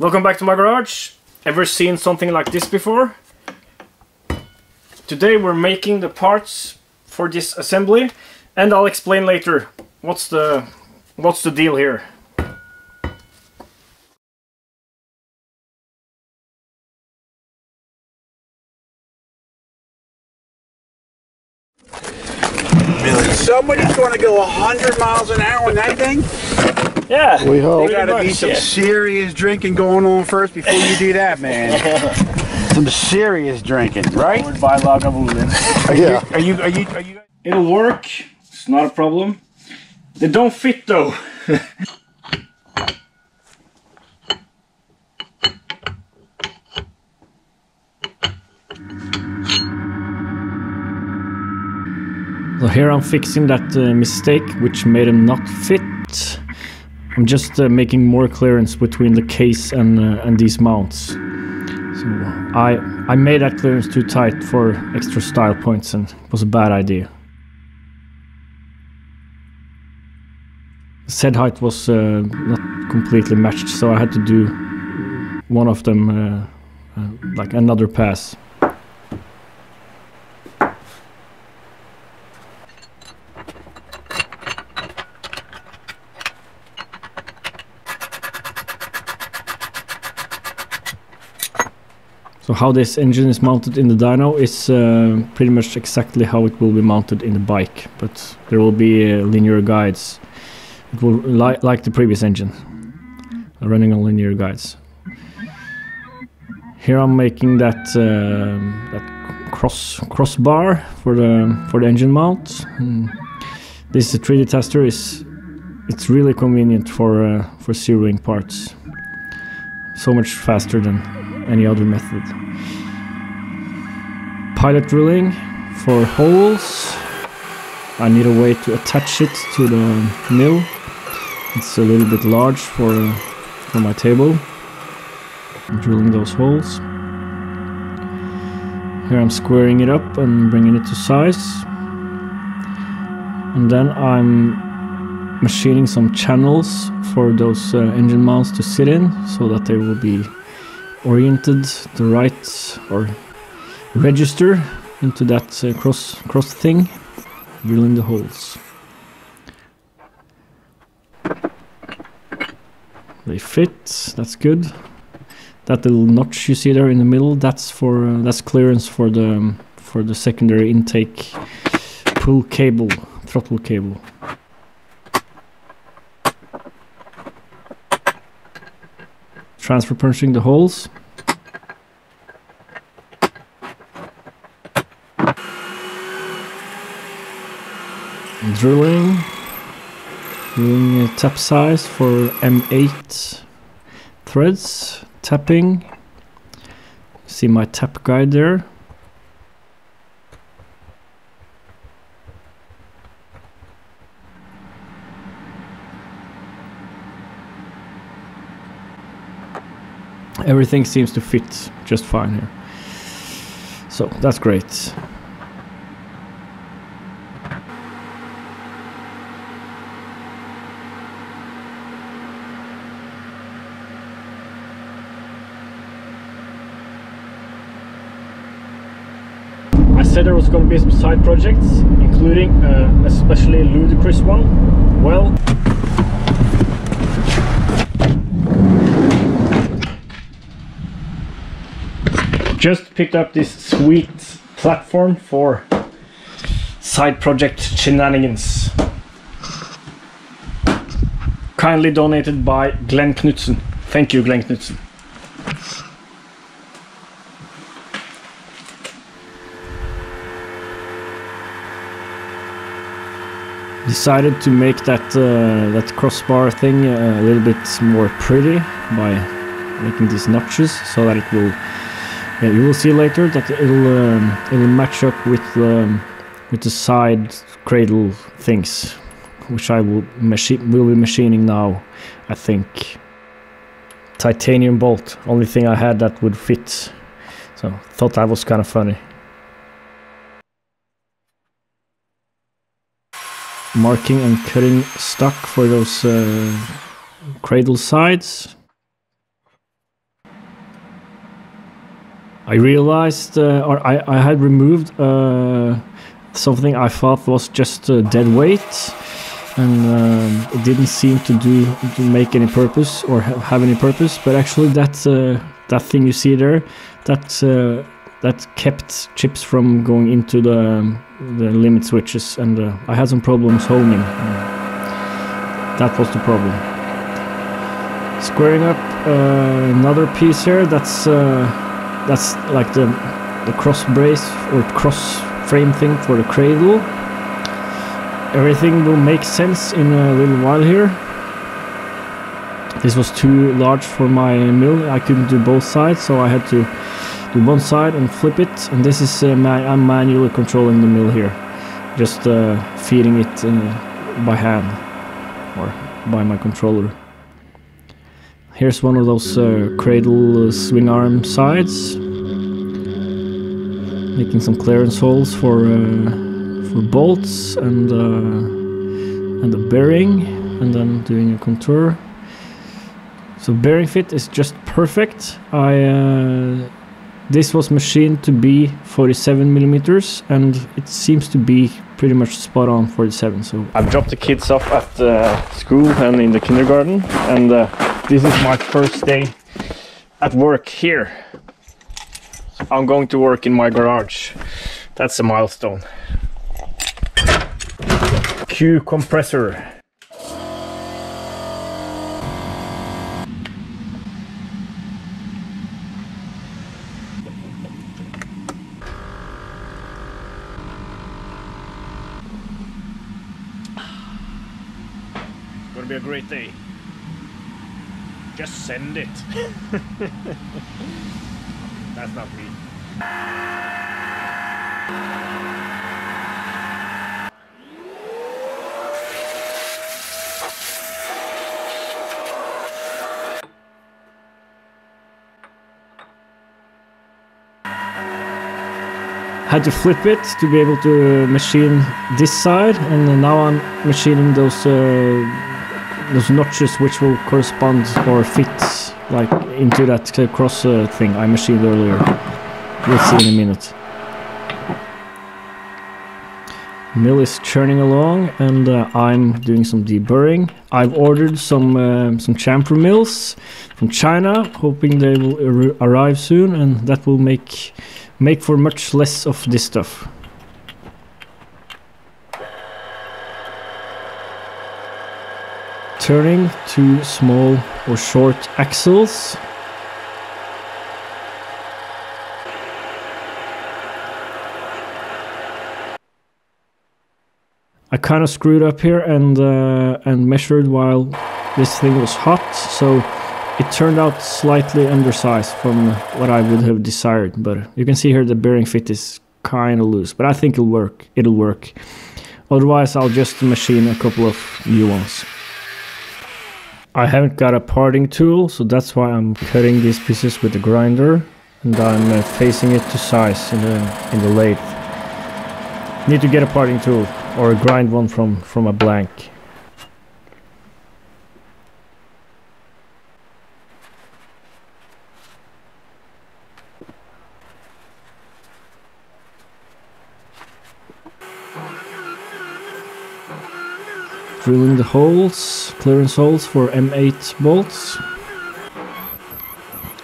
Welcome back to my garage. Ever seen something like this before? Today we're making the parts for this assembly, and I'll explain later what's the deal here. Somebody's going to go 100 miles an hour in that thing? Yeah. We hope. There's got to be some serious drinking going on first before you do that, man. Some serious drinking, right? Yeah. Are you? It'll work. It's not a problem. They don't fit though. So here I'm fixing that mistake which made them not fit. I'm just making more clearance between the case and these mounts. So I made that clearance too tight for extra style points, and it was a bad idea. The set height was not completely matched, so I had to do one of them like another pass. So how this engine is mounted in the dyno is pretty much exactly how it will be mounted in the bike, but there will be linear guides. It will like the previous engine, running on linear guides. Here I'm making that that crossbar for the engine mount. And this 3D tester it's really convenient for zeroing parts. So much faster than any other method. Pilot drilling for holes. I need a way to attach it to the mill. It's a little bit large for my table. I'm drilling those holes. Here I'm squaring it up and bringing it to size. And then I'm machining some channels for those engine mounts to sit in, so that they will be oriented the right or register into that cross thing, drilling the holes. They fit. That's good. That little notch you see there in the middle, that's for that's clearance for the secondary intake pull cable, throttle cable. Transfer punching the holes. Drilling. Doing a tap size for M8 threads. Tapping. See my tap guide there. Everything seems to fit just fine here, so that's great. I said there was going to be some side projects, including a especially ludicrous one. Well, just picked up this sweet platform for side project shenanigans. Kindly donated by Glenn Knutsen. Thank you, Glenn Knutsen. Decided to make that crossbar thing a little bit more pretty by making these notches, so that it will. Yeah, you will see later that it'll match up with the side cradle things, which I will be machining now, I think. Titanium bolt, only thing I had that would fit, so thought that was kind of funny. Marking and cutting stock for those cradle sides. I realized, or I had removed something I thought was just dead weight, and it didn't seem to make any purpose or have any purpose. But actually, that thing you see there, that kept chips from going into the limit switches, and I had some problems honing. That was the problem. Squaring up another piece here. That's like the cross brace or cross frame thing for the cradle. Everything will make sense in a little while here. This was too large for my mill. I couldn't do both sides, so I had to do one side and flip it. And this is I'm manually controlling the mill here, just feeding it by hand or by my controller. Here's one of those cradle swing arm sides, making some clearance holes for bolts and the bearing, and then doing a contour. So bearing fit is just perfect. This was machined to be 47 millimeters, and it seems to be pretty much spot on 47. So I've dropped the kids off at school and in the kindergarten, and this is my first day at work here. I'm going to work in my garage. That's a milestone. Q compressor. It's gonna be a great day. Just send it. That's not me. Had to flip it to be able to machine this side, and now I'm machining those notches which will correspond or fit like into that cross thing I machined earlier. We'll see in a minute. Mill is churning along, and I'm doing some deburring. I've ordered some chamfer mills from China, hoping they will arrive soon, and that will make for much less of this stuff. Turning to small or short axles. I kind of screwed up here and measured while this thing was hot, so it turned out slightly undersized from what I would have desired. But you can see here the bearing fit is kind of loose, but I think it'll work. Otherwise, I'll just machine a couple of new ones. I haven't got a parting tool, so that's why I'm cutting these pieces with the grinder, and I'm facing it to size in the lathe. Need to get a parting tool or grind one from a blank. Drilling the holes, clearance holes for M8 bolts.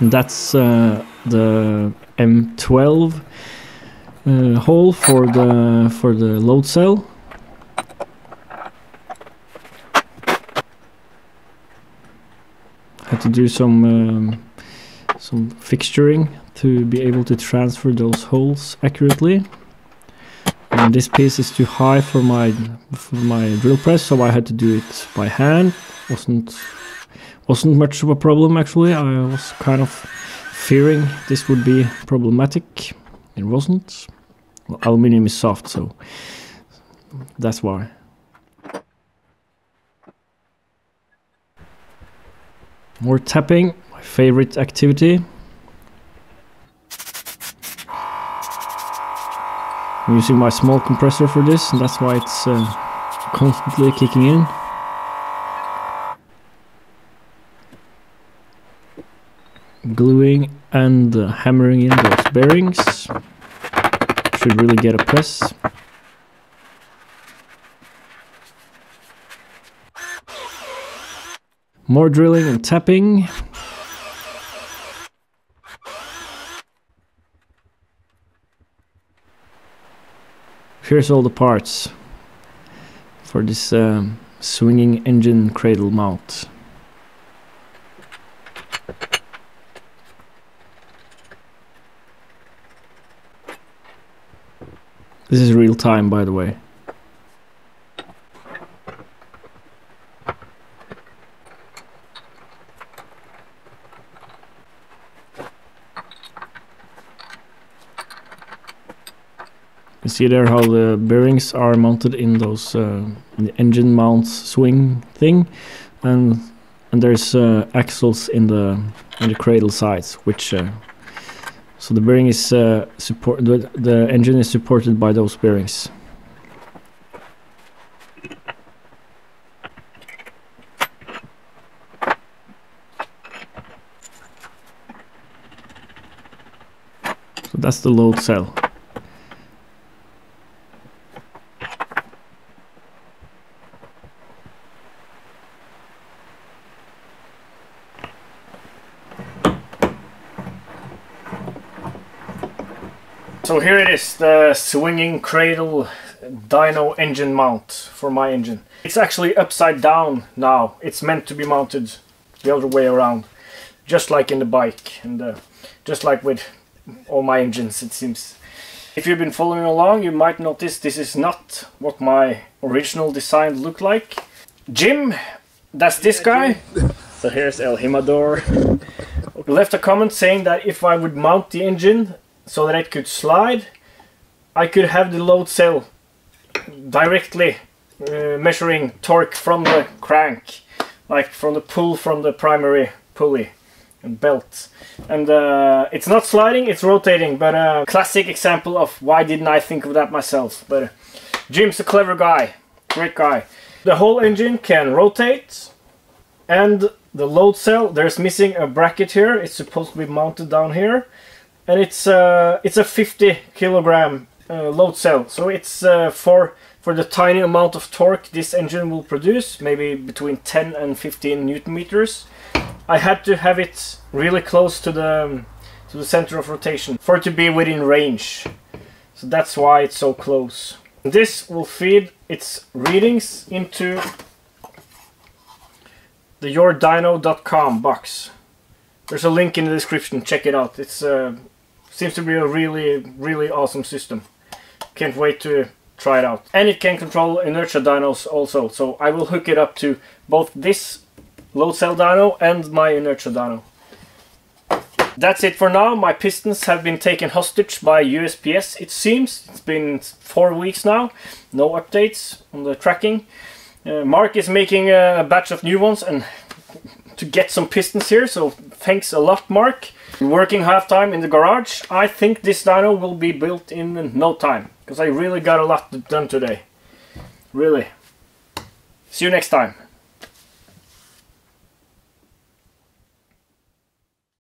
And that's the M12 hole for the load cell. Had to do some fixturing to be able to transfer those holes accurately. And this piece is too high for my drill press, so I had to do it by hand. Wasn't much of a problem actually. I was kind of fearing this would be problematic. It wasn't. Well, aluminium is soft, so that's why. More tapping, my favorite activity. I'm using my small compressor for this, and that's why it's constantly kicking in. gluing and hammering in those bearings. Should really get a press. More drilling and tapping. Here's all the parts for this swinging engine cradle mount. This is real time, by the way. You see there how the bearings are mounted in those the engine mounts swing thing, and there's axles in the cradle sides, which so the bearing is the engine is supported by those bearings. So that's the load cell. So here it is, the swinging cradle dyno engine mount for my engine. It's actually upside down now. It's meant to be mounted the other way around, just like in the bike and just like with all my engines, it seems. If you've been following along, you might notice this is not what my original design looked like. Jim, that's this guy. So here's El Himador. Left a comment saying that if I would mount the engine so that it could slide, I could have the load cell directly measuring torque from the crank, like from the pull from the primary pulley and belt. And it's not sliding, it's rotating, but a classic example of why didn't I think of that myself. But Jim's a clever guy, great guy. The whole engine can rotate, and the load cell, there's missing a bracket here, it's supposed to be mounted down here. And it's a 50 kilogram load cell, so it's for the tiny amount of torque this engine will produce, maybe between 10 and 15 newton meters. I had to have it really close to the center of rotation for it to be within range. So that's why it's so close. This will feed its readings into the yourdyno.com box. There's a link in the description. Check it out. It's seems to be a really awesome system. Can't wait to try it out. And it can control inertia dynos also, so I will hook it up to both this load cell dyno and my inertia dyno. That's it for now. My pistons have been taken hostage by USPS, it seems. It's been 4 weeks now, no updates on the tracking. Mark is making a batch of new ones and to get some pistons here, so thanks a lot, Mark. Working half time in the garage. I think this dyno will be built in no time, because I really got a lot done today. Really. See you next time.